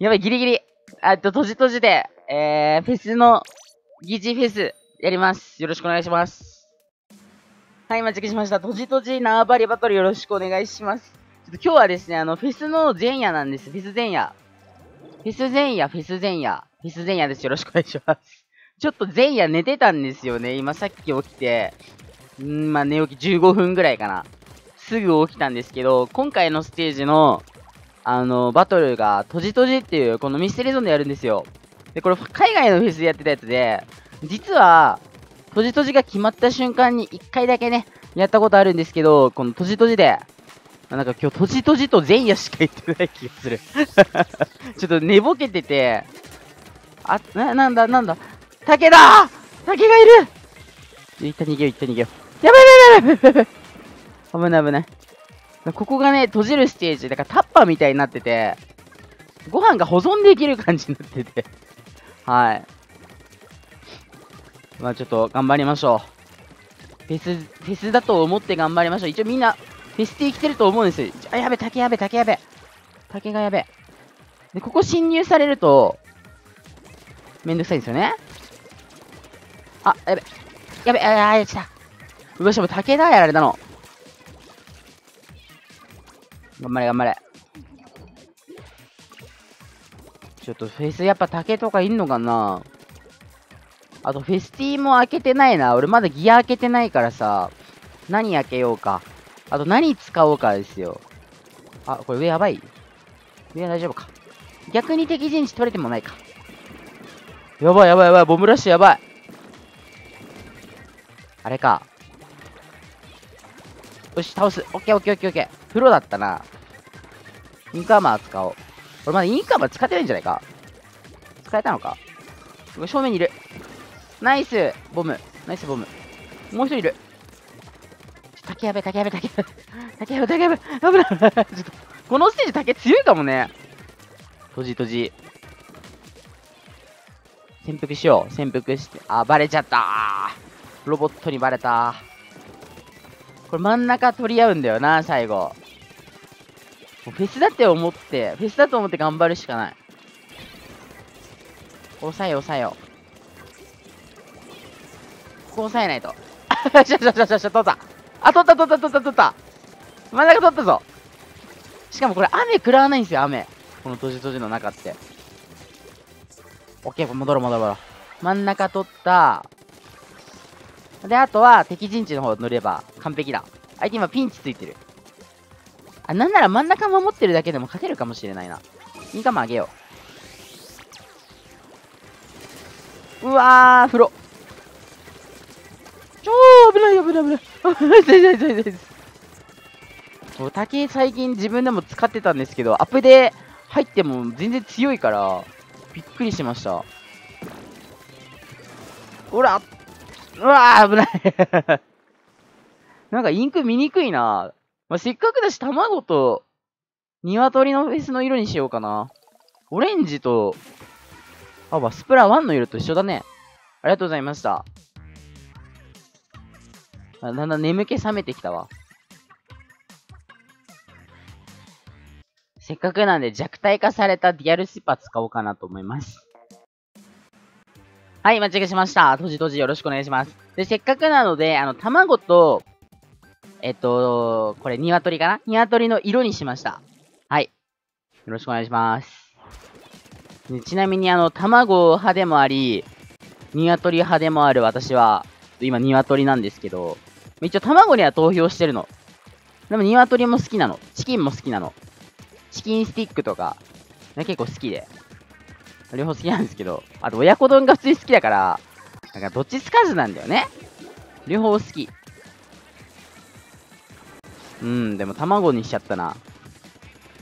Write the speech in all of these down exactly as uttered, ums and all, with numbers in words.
やばい、ギリギリ。あと、とじとじで、えー、フェスの、疑似フェス、やります。よろしくお願いします。はい、待ち受けしました。とじとじ縄張りバトルよろしくお願いします。ちょっと今日はですね、あの、フェスの前夜なんです。フェス前夜。フェス前夜、フェス前夜。フェス前夜です。よろしくお願いします。ちょっと前夜寝てたんですよね。今さっき起きて、んー、まあ寝起きじゅうごふんぐらいかな。すぐ起きたんですけど、今回のステージの、あの、バトルが、とじとじっていう、このミステリーゾーンでやるんですよ。で、これ、海外のフェスでやってたやつで、実は、とじとじが決まった瞬間にいっかいだけね、やったことあるんですけど、このとじとじで、なんか今日、とじとじと前夜しか言ってない気がする。ちょっと寝ぼけてて、あ、な、なんだ、なんだ、竹だー！竹がいる！いった逃げよう、いった逃げよう。やばいやばいやばいやばい危ない危ない。ここがね、閉じるステージ。だからタッパーみたいになってて、ご飯が保存できる感じになってて。はい。まあちょっと頑張りましょう。フェス、フェスだと思って頑張りましょう。一応みんな、フェスって生きてると思うんですよ。あ、やべ、竹やべ、竹やべ。竹がやべ。で、ここ侵入されると、めんどくさいんですよね。あ、やべ。やべ、ああ、やっちゃった。うわ、しかも竹だやられたの。頑張れ、頑張れ。ちょっとフェスやっぱ竹とかいんのかな。あとフェスティーも開けてないな。俺まだギア開けてないからさ。何開けようか。あと何使おうかですよ。あ、これ上やばい。上は大丈夫か。逆に敵陣地取れてもないか。やばいやばいやばい。ボムラッシュやばい。あれか。よし、倒す。オッケーオッケーオッケーオッケー。プロだったな。インカーマー使おう。俺まだインカーマー使ってないんじゃないか。使えたのか。正面にいる。ナイスボム。ナイスボム。もう一人いる。竹やべ、竹やべ、竹やべ。竹やべ、竹やべ。危ない。ちょっと、このステージ竹強いかもね。閉じ閉じ。潜伏しよう。潜伏して。あ、バレちゃったー。ロボットにバレた。これ真ん中取り合うんだよな、最後。フェスだって思って、フェスだと思って頑張るしかない。抑えよ、抑えよ。ここ抑えないと。あよしよしよしよしよし、取った。あ、取った取った取った取った。真ん中取ったぞ。しかもこれ雨食らわないんですよ、雨。このとじとじの中って。オッケー、戻ろう戻ろう戻ろう。真ん中取った。で、あとは敵陣地の方乗れば完璧だ。相手今ピンチついてる。あ、なんなら真ん中守ってるだけでも勝てるかもしれないな。インカム上げよう。うわー、風呂。超危ない危ない危ない。危ない危ない。そう、竹最近自分でも使ってたんですけど、アップで入っても全然強いから、びっくりしました。ほらうわー危ない。なんかインク見にくいな。まあ、せっかくだし、卵と、鶏のフェスの色にしようかな。オレンジと、あ、スプラワンの色と一緒だね。ありがとうございました。だんだん眠気覚めてきたわ。せっかくなんで弱体化されたディアルスパ使おうかなと思います。はい、間違えしました。とじとじよろしくお願いします。で、せっかくなので、あの、卵と、えっと、これ、鶏かな？鶏の色にしました。はい。よろしくお願いします。でちなみに、あの、卵派でもあり、鶏派でもある私は、今、鶏なんですけど、一応、卵には投票してるの。でも、鶏も好きなの。チキンも好きなの。チキンスティックとか、結構好きで。両方好きなんですけど、あと親子丼が普通に好きだから、だからどっちつかずなんだよね。両方好き。うん、でも卵にしちゃったな。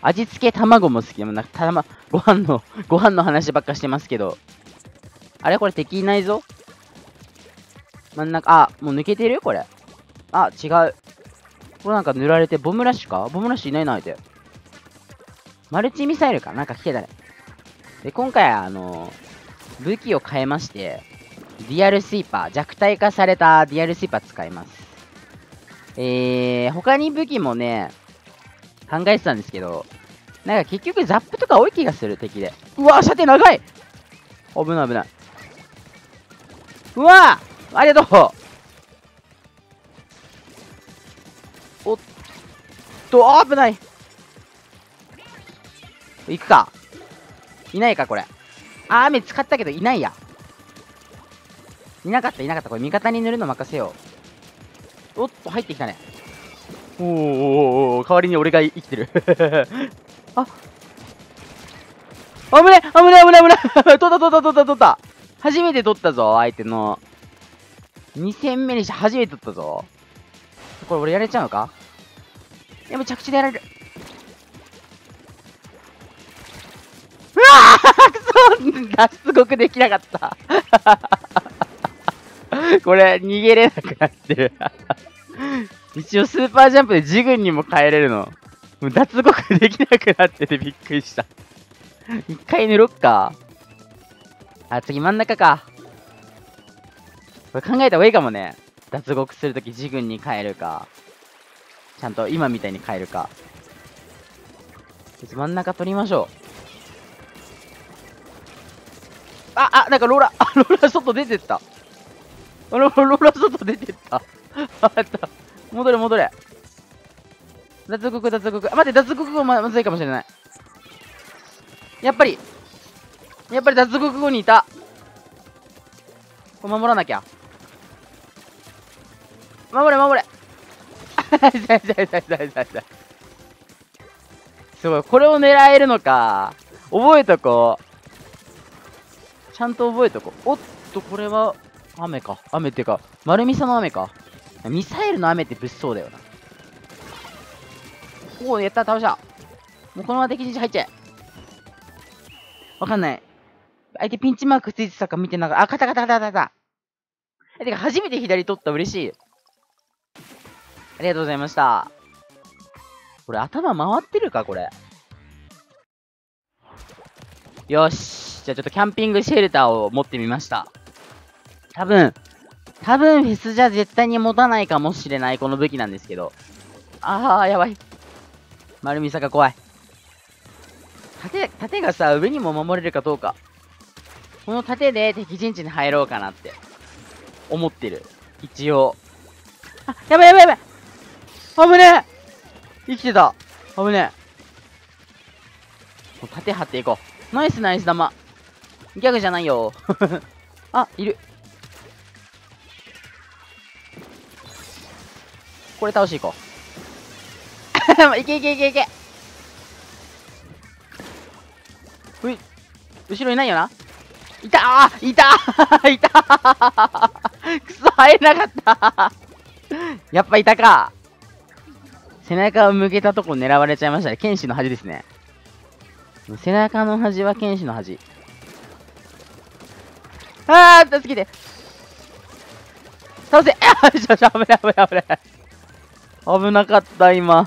味付け卵も好き。でもなんかたま、ご飯の、ご飯の話ばっかしてますけど。あれこれ敵いないぞ。真ん中、あ、もう抜けてるこれ。あ、違う。これなんか塗られて、ボムラッシュかボムラッシュいないな、相手。マルチミサイルかなんか来てたね。で、今回は、あのー、武器を変えまして、ディアルスイーパー、弱体化されたディアルスイーパー使います。えー、他に武器もね、考えてたんですけど、なんか結局ザップとか多い気がする、敵で。うわ、射程長い、危ない危ない。うわー、ありがとう。おっと、あ、危ない。行くか。いないか、これ。あ、雨使ったけど、いないや。いなかった、いなかった。これ、味方に塗るの任せよう。おっと、入ってきたね。おーおーおー、代わりに俺が生きてる。あ、危ねえ、危ねえ、危ねえ、危ねえ。取った、取った、取った、取った。初めて取ったぞ、相手の。に戦目にして初めて取ったぞ。これ俺やれちゃうのか？でも着地でやられる。うわあ、くそ、脱獄できなかった。これ、逃げれなくなってる。一応スーパージャンプでジグンにも変えれるの。もう脱獄できなくなっててびっくりした。一回塗ろっか。あ、次真ん中か。これ考えた方がいいかもね。脱獄するとき自軍に変えるか。ちゃんと今みたいに変えるか。真ん中取りましょう。あ、あ、なんかローラ、あ、ローラ外出てった。ロ, ローラ外出てった。あった。戻れ戻れ。脱獄脱獄。あ、待って、脱獄もまずいかもしれない。やっぱり。やっぱり脱獄後にいた。これ守らなきゃ。守れ守れ。痛い痛い痛い痛い痛い痛い。すごい。これを狙えるのか。覚えとこう。ちゃんと覚えとこう。おっと、これは雨か。雨っていうか、丸みさの雨か。ミサイルの雨って物騒だよな。おお、やった、倒した。もうこのまま敵陣地入っちゃえ。わかんない。相手ピンチマークついてたか見てながら、あ、カタカタカタカタ。え、てか初めて左取った、嬉しい。ありがとうございました。これ頭回ってるか、これ。よし。じゃあちょっとキャンピングシェルターを持ってみました。多分、多分フェスじゃ絶対に持たないかもしれない、この武器なんですけど。あー、やばい。丸みさが怖い。盾、盾がさ、上にも守れるかどうか。この盾で敵陣地に入ろうかなって思ってる。一応。あ、やばいやばいやばい、危ねえ、生きてた、危ねえ。盾張っていこう。ナイスナイス玉。ギャグじゃないよ。あ、いる。これ倒していこう。いけいけいけいけ。うい、後ろいないよな。いたー、いたー、いたー。くそ、入れなかった。やっぱいたか。背中を向けたとこ狙われちゃいましたね。剣士の恥ですね。背中の恥は剣士の恥。あー、助けて。倒せ。あー、ちょちょ、危ない危ない危ない。危なかった、今。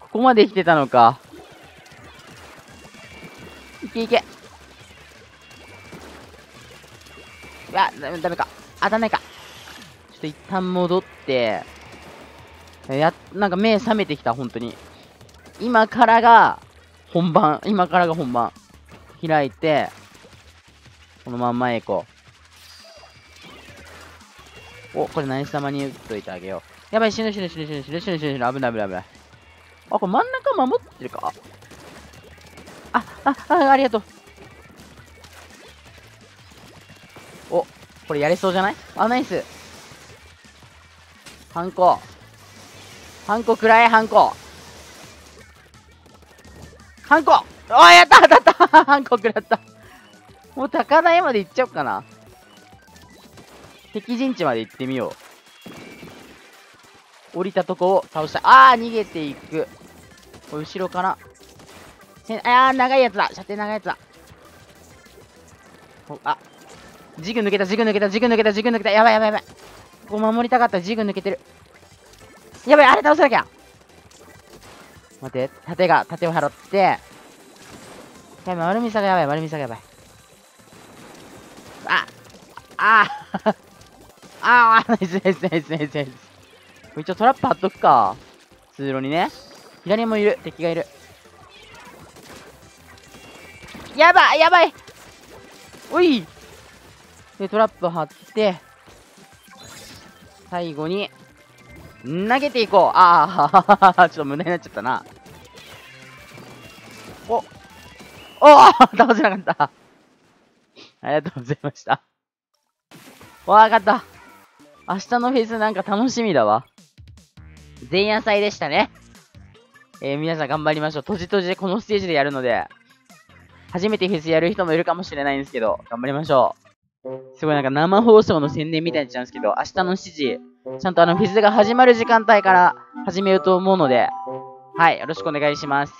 ここまで来てたのか。いけいけ。あ、ダメか。当たんないか。ちょっと一旦戻って、や、なんか目覚めてきた、本当に。今からが本番。今からが本番。開いて、このまんまへ行こう。お、これ何様に打っといてあげよう。やばい、死ぬ死ぬ死ぬ死ぬ死ぬ死ぬ死ぬ死ぬ、危ない危ない危ない。あ、これ真ん中守ってるか？あ、あ、あ、ありがとう。お、これやれそうじゃない？あ、ナイス。ハンコ。ハンコくらえ、ハンコ。ハンコ！あ、やった当たった。ハンコくらった。もう高台まで行っちゃおうかな。敵陣地まで行ってみよう。降りたとこを倒した。あー、逃げていく。これ後ろから。あー、長いやつだ。射程長いやつだ。あ、軸抜けた、軸抜けた、軸抜けた、軸抜けた。やばいやばいやばい。ここ守りたかった、軸抜けてる。やばい、あれ倒さなきゃ。待って、盾が、盾を払って。やばい、丸みさがやばい、丸みさがやばい。あああああ、ナイスナイスナイスナイスナイス。一応トラップ貼っとくか。通路にね。左もいる、敵がいる。やばいやばい、おいで、トラップ張って、最後に、投げていこう。ああ、ちょっと無駄になっちゃったな。おおー、倒せなかった。ありがとうございました。わかった。明日のフェスなんか楽しみだわ。前夜祭でしたね。えー、皆さん頑張りましょう。とじとじでこのステージでやるので、初めてフェスやる人もいるかもしれないんですけど、頑張りましょう。すごいなんか生放送の宣伝みたいになっちゃうんですけど、明日のしちじ、ちゃんとあのフェスが始まる時間帯から始めようと思うので、はい、よろしくお願いします。